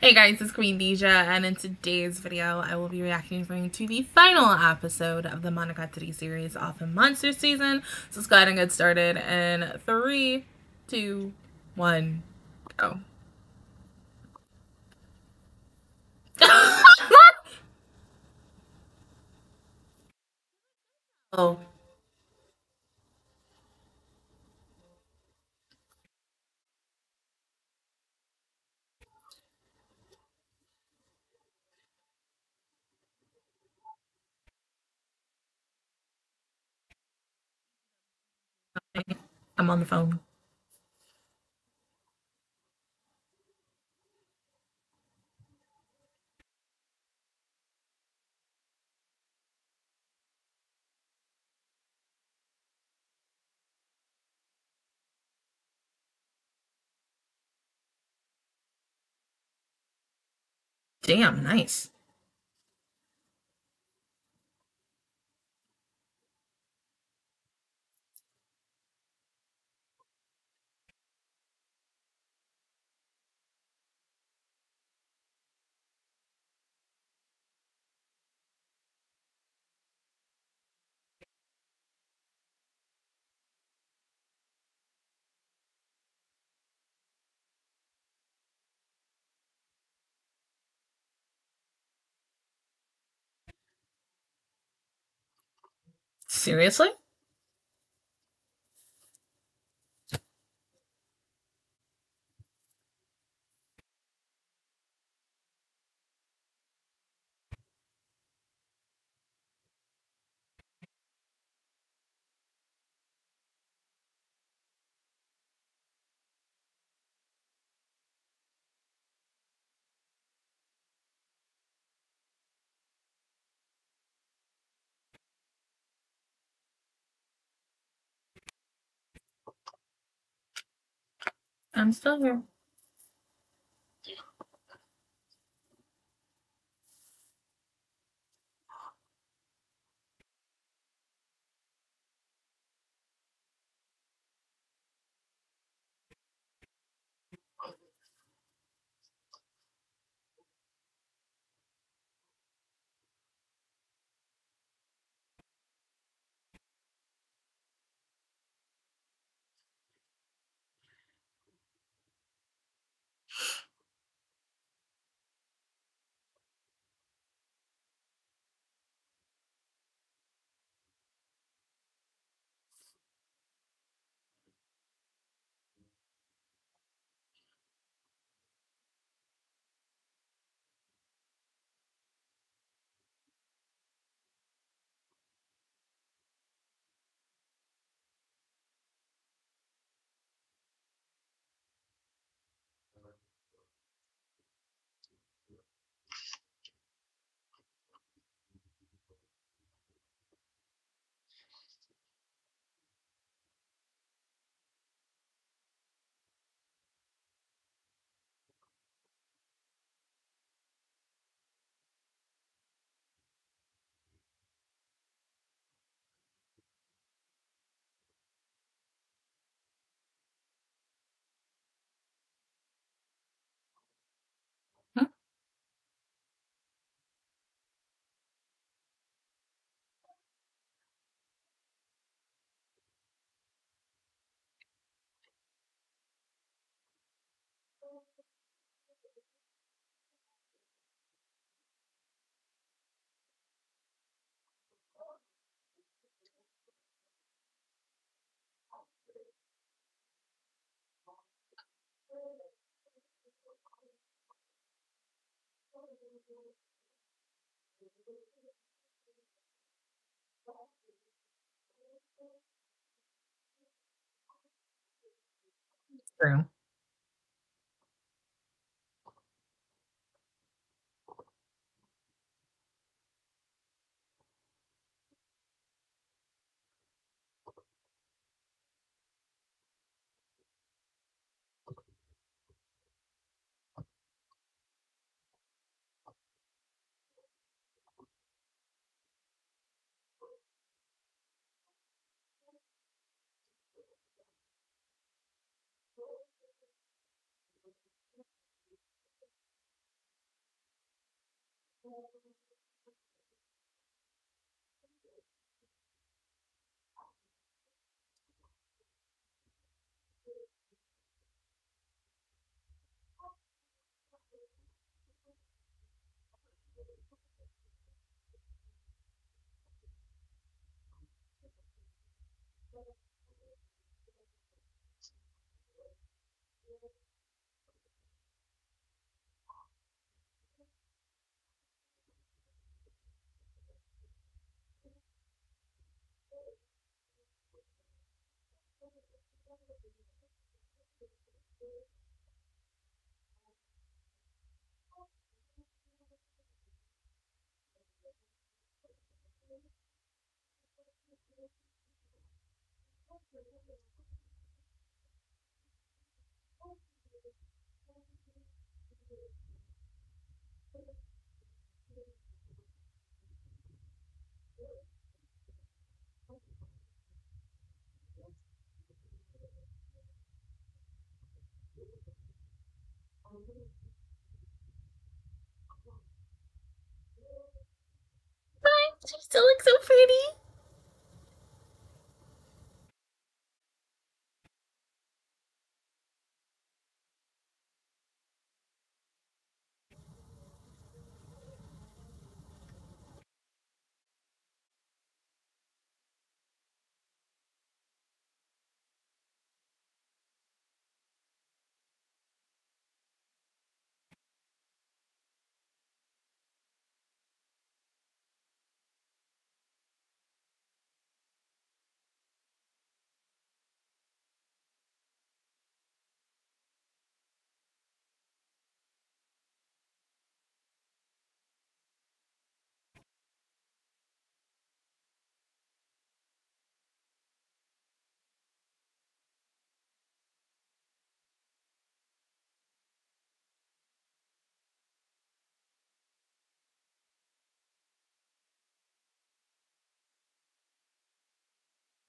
Hey guys, it's Queen Deja, and in today's video I will be reacting to the final episode of the Monogatari series off of Monster season. So let's go ahead and get started in 3, 2, 1, go. Oh. I'm on the phone. Damn, nice. Seriously? I'm still here. True. She still looks so pretty.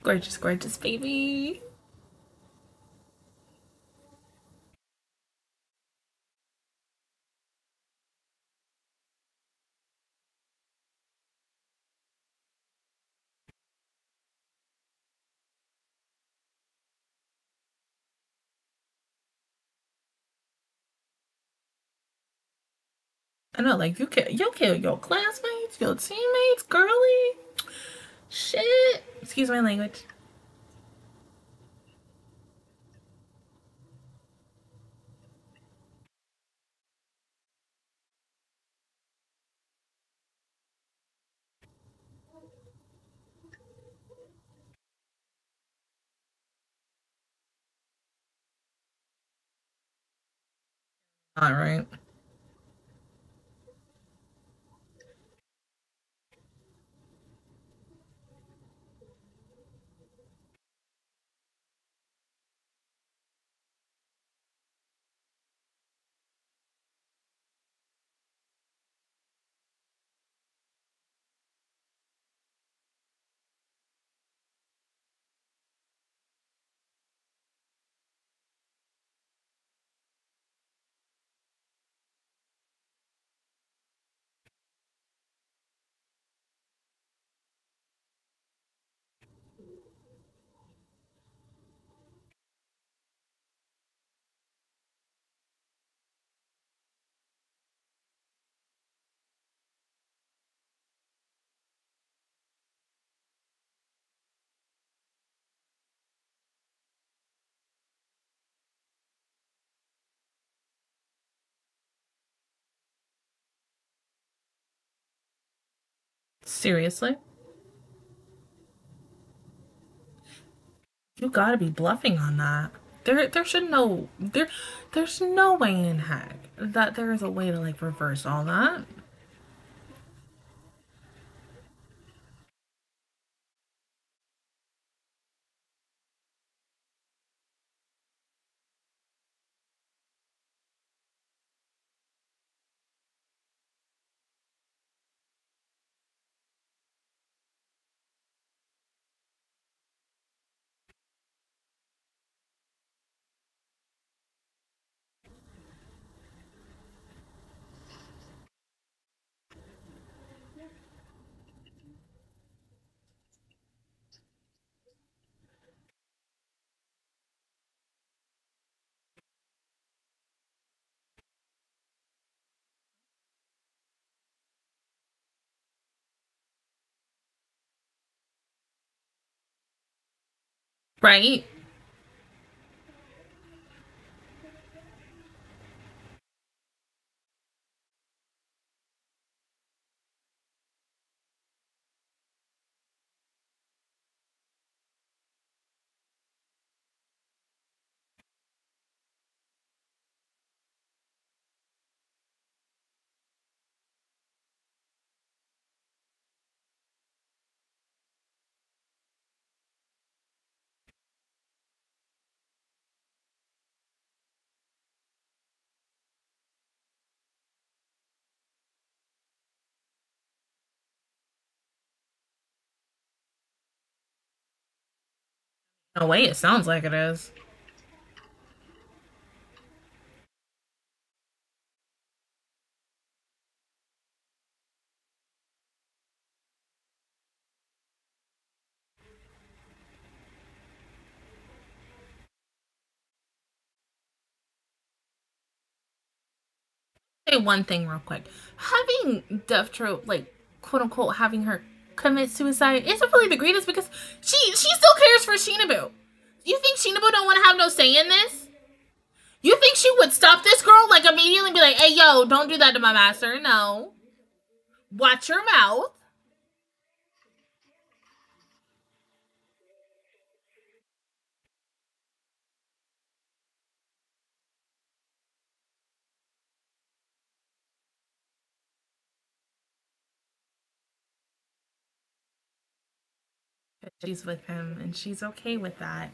Gorgeous, gorgeous baby. I know, like, you kill your classmates, your teammates, girly. Shit. Excuse my language. All right. Seriously? You gotta be bluffing on that. There's no way in heck that there is a way to like reverse all that. Right? No way, it sounds like it is. Say one thing real quick. Having Death Trope, like, quote unquote, having her commit suicide isn't really the greatest because she still cares for Shinobu. You think Shinobu don't want to have no say in this? You think she would stop this girl like immediately and be like, hey yo, don't do that to my master? No. Watch your mouth. She's with him and she's okay with that.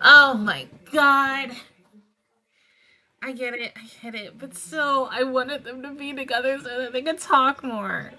Oh my god. I get it. But still, I wanted them to be together so that they could talk more.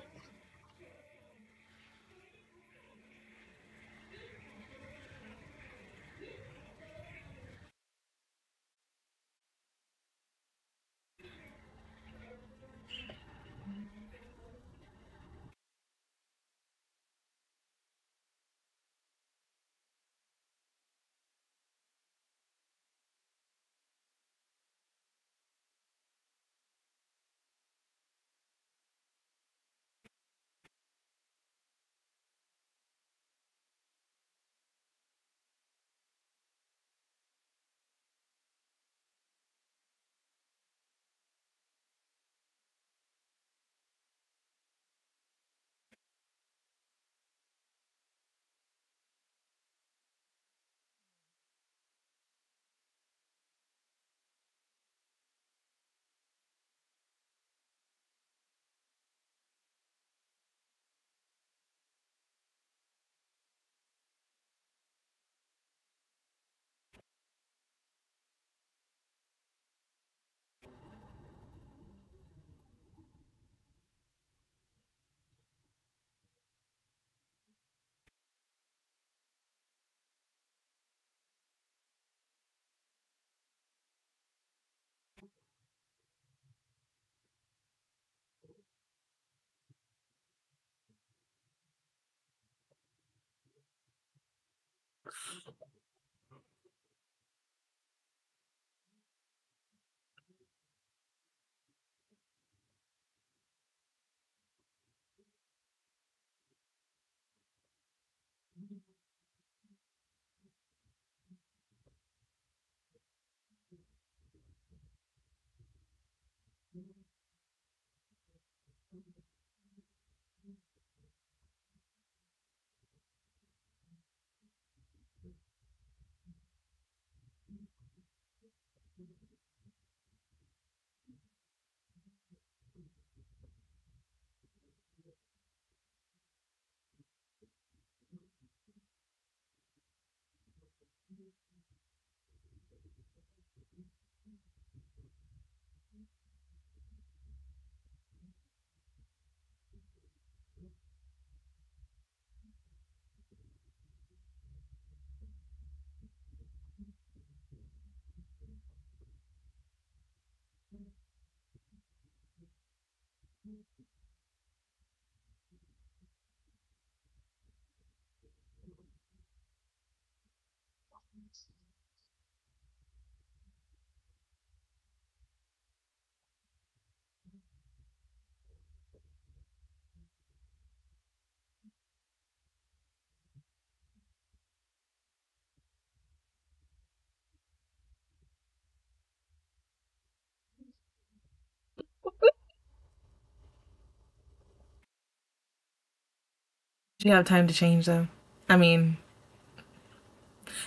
Did you have time to change though? I mean,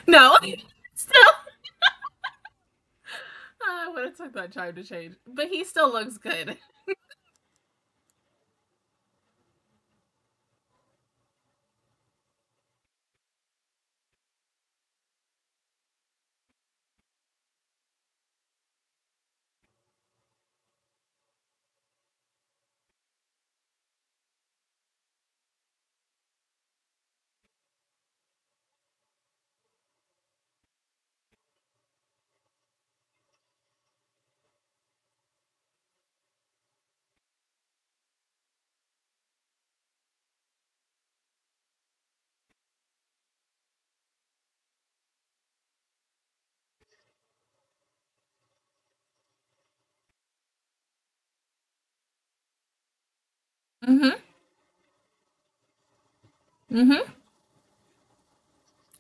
no. Still, I would have took that time to change, but he still looks good.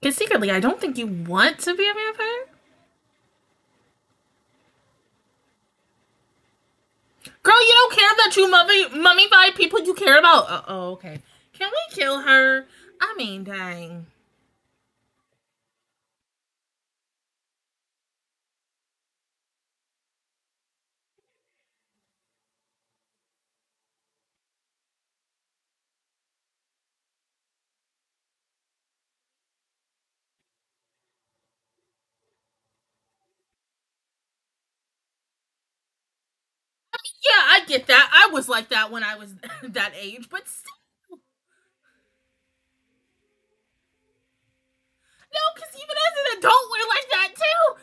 Because secretly, I don't think you want to be a vampire. Girl, you don't care that you mummified people you care about. Uh-oh, okay. Can we kill her? I mean, dang. Yeah, I get that. I was like that when I was that age, but still. No, because even as an adult, we're like that too.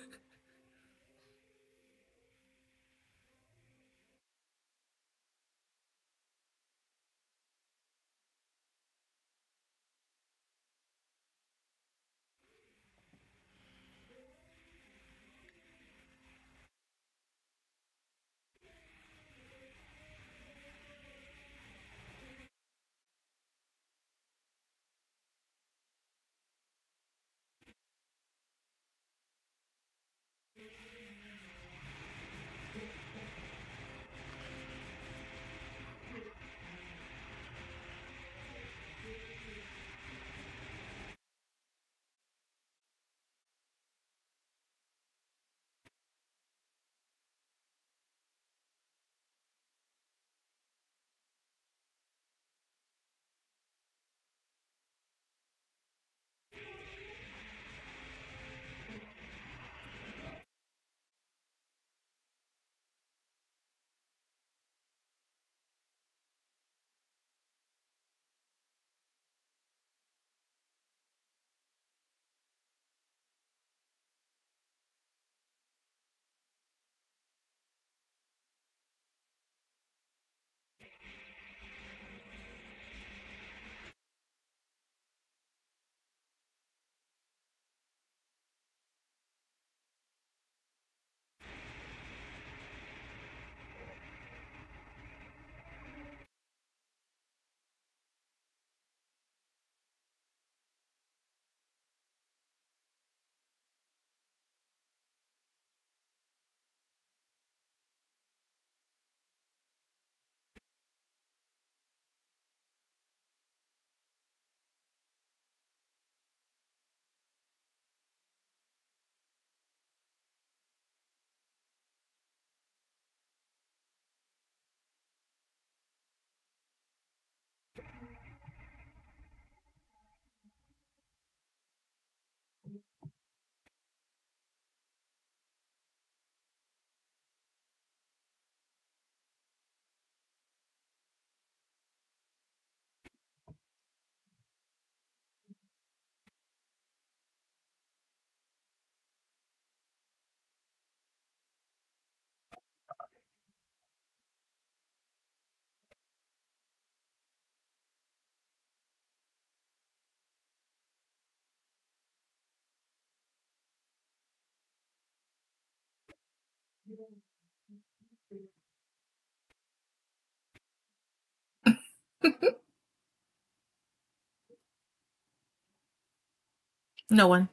No one.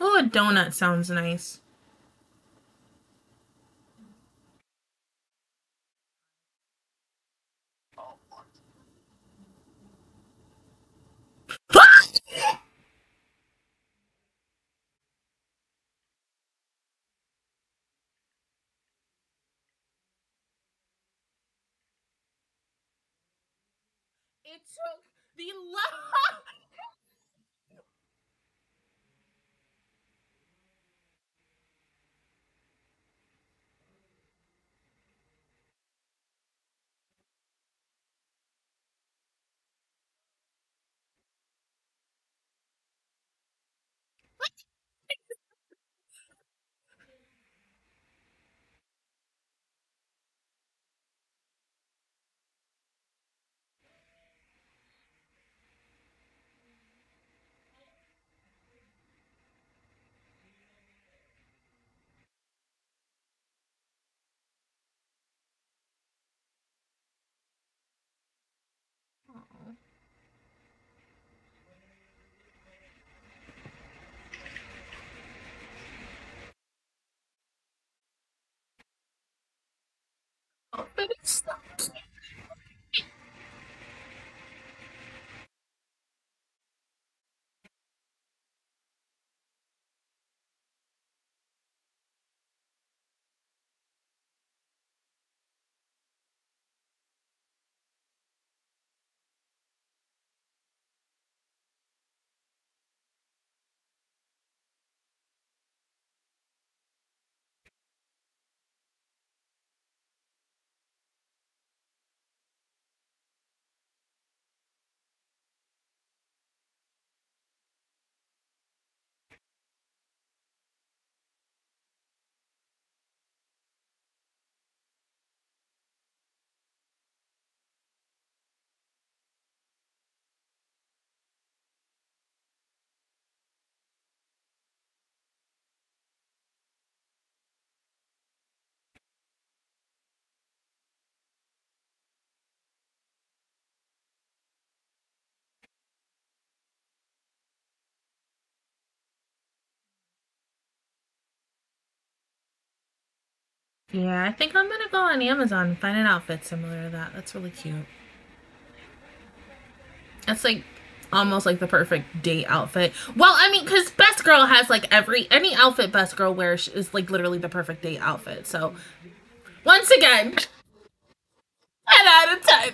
Oh, a donut sounds nice. It took the love. But it's so cute. Yeah, I think I'm gonna go on Amazon and find an outfit similar to that. That's really cute. That's like almost like the perfect date outfit. Well, I mean, because Best Girl has like any outfit Best Girl wears is like literally the perfect date outfit. So once again, 10 out of 10.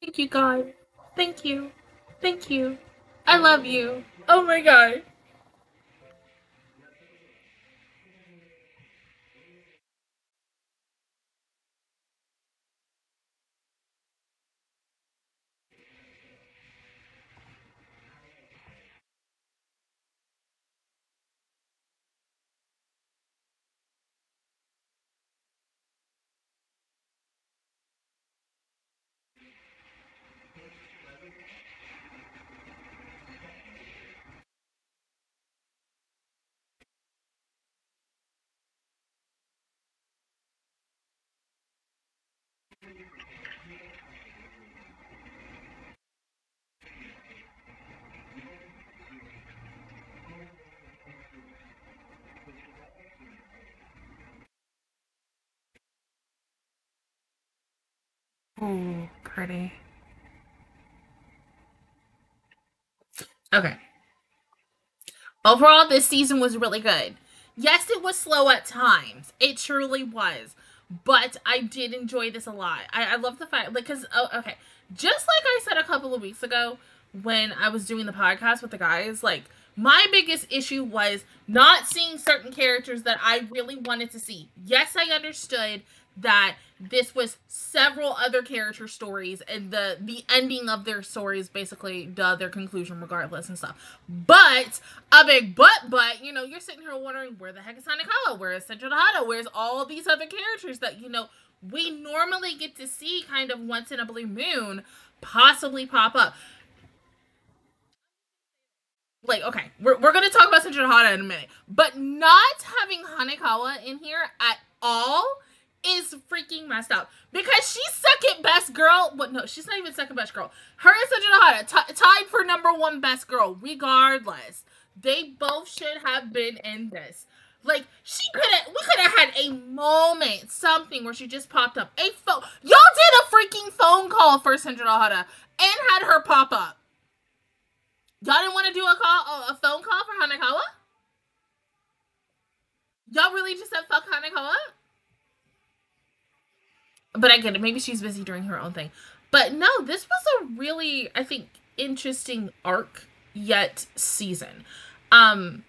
Thank you, God. Thank you. Thank you. I love you. Oh my God. Ooh, pretty. Okay. Overall, this season was really good. Yes, it was slow at times. It truly was. But I did enjoy this a lot. I love the fact, like, because, oh, okay. Just like I said a couple of weeks ago when I was doing the podcast with the guys, like, my biggest issue was not seeing certain characters that I really wanted to see. Yes, I understood that this was several other character stories and the ending of their stories, basically, their conclusion regardless and stuff. But, a big but, you know, you're sitting here wondering, where the heck is Hanekawa? Where is Senjougahara? Where's all these other characters that, you know, we normally get to see kind of once in a blue moon possibly pop up? Like, okay, we're going to talk about Senjougahara in a minute. But not having Hanekawa in here at all is freaking messed up because she's second best girl. But no, she's not even second best girl. Her and Senjougahara tied for #1 best girl. Regardless, they both should have been in this. Like, we could have had a moment, something where she just popped up. A phone. Y'all did a freaking phone call for Senjougahara and had her pop up. Y'all didn't want to do a phone call for Hanekawa? Y'all really just said fuck Hanekawa? But I get it. Maybe she's busy doing her own thing. But no, this was a really, I think, interesting arc yet season. Once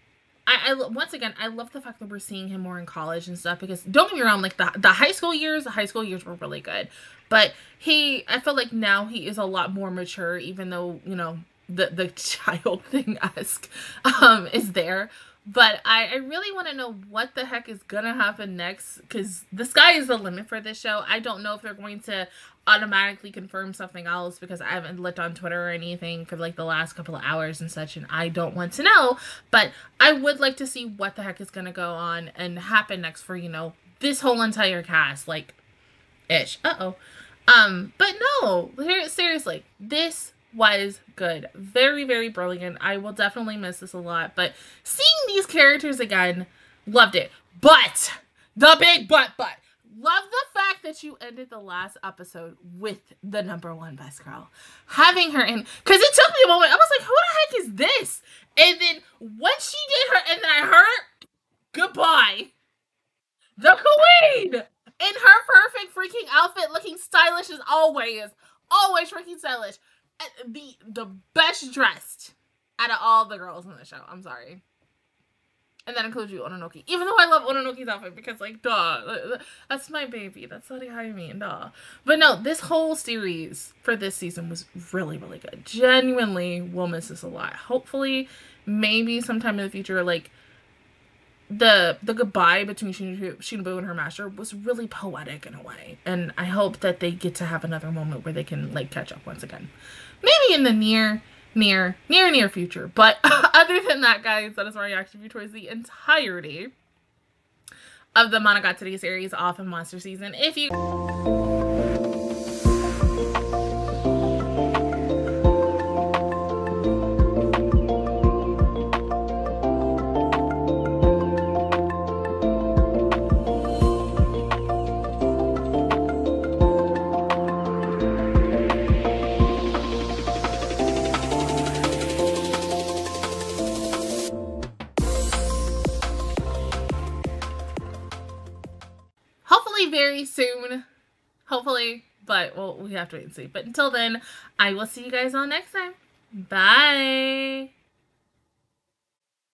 again, I love the fact that we're seeing him more in college and stuff, because don't get me wrong, like the high school years were really good, but I feel like now he is a lot more mature, even though, you know, the child thing-esque is there. But I really want to know what the heck is going to happen next, because the sky is the limit for this show. I don't know if they're going to automatically confirm something else, because I haven't looked on Twitter or anything for like the last couple of hours and such, and I don't want to know. But I would like to see what the heck is going to go on and happen next for, you know, this whole entire cast, like, ish. But no, seriously, this was good. Very, very brilliant. I will definitely miss this a lot, but seeing these characters again, loved it. But, the big but, love the fact that you ended the last episode with the #1 best girl. Having her in, because it took me a moment. I was like, who the heck is this? And then once she did her, and then I heard, goodbye. The queen! In her perfect freaking outfit, looking stylish as always. Always freaking stylish. The best dressed out of all the girls in the show. I'm sorry. And that includes you, Ononoki. Even though I love Ononoki's outfit, because, like, duh. That's my baby. That's not how you mean, duh. But no, this whole series for this season was really, really good. Genuinely will miss this a lot. Hopefully, maybe sometime in the future, like, the goodbye between Shinobu and her master was really poetic in a way, and I hope that they get to have another moment where they can, like, catch up once again, maybe in the near future. But other than that, guys, that is my reaction view towards the entirety of the Monogatari series off of Monster season. If you soon, hopefully, but well, we have to wait and see. But until then, I will see you guys all next time. Bye.